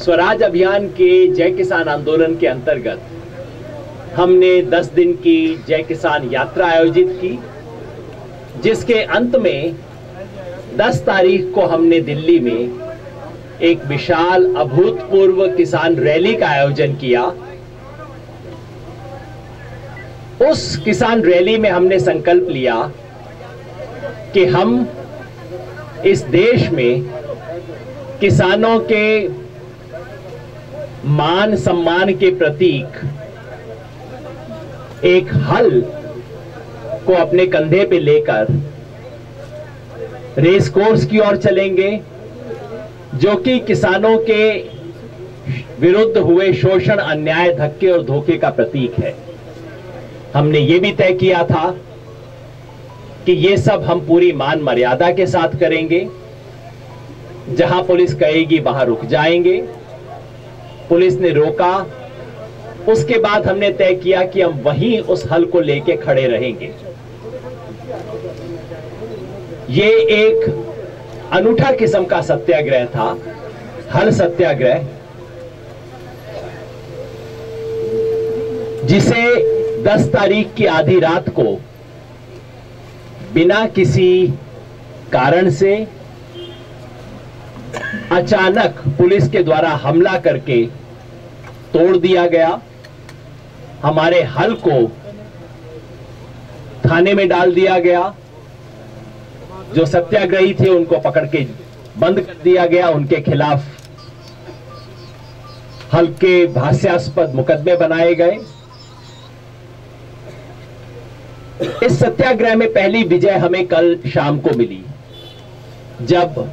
स्वराज अभियान के जय किसान आंदोलन के अंतर्गत हमने 10 दिन की जय किसान यात्रा आयोजित की, जिसके अंत में 10 तारीख को हमने दिल्ली में एक विशाल अभूतपूर्व किसान रैली का आयोजन किया। उस किसान रैली में हमने संकल्प लिया कि हम इस देश में किसानों के मान सम्मान के प्रतीक एक हल को अपने कंधे पे लेकर रेस कोर्स की ओर चलेंगे, जो कि किसानों के विरुद्ध हुए शोषण, अन्याय, धक्के और धोखे का प्रतीक है। हमने ये भी तय किया था कि ये सब हम पूरी मान मर्यादा के साथ करेंगे। जहां पुलिस कहेगी वहां रुक जाएंगे। पुलिस ने रोका, उसके बाद हमने तय किया कि हम वहीं उस हल को लेके खड़े रहेंगे। ये एक अनूठा किस्म का सत्याग्रह था, हल सत्याग्रह, जिसे 10 तारीख की आधी रात को बिना किसी कारण से अचानक पुलिस के द्वारा हमला करके तोड़ दिया गया। हमारे हल को थाने में डाल दिया गया, जो सत्याग्रही थे उनको पकड़ के बंद कर दिया गया, उनके खिलाफ हल्के हास्यास्पद मुकदमे बनाए गए। इस सत्याग्रह में पहली विजय हमें कल शाम को मिली, जब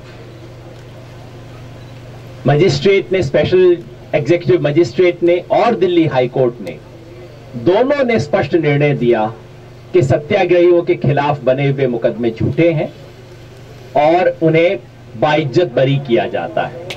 मजिस्ट्रेट ने, स्पेशल एग्जीक्यूटिव मजिस्ट्रेट ने और दिल्ली हाई कोर्ट ने, दोनों ने स्पष्ट निर्णय दिया कि सत्याग्रहियों के खिलाफ बने हुए मुकदमे झूठे हैं और उन्हें बाइज्जत बरी किया जाता है।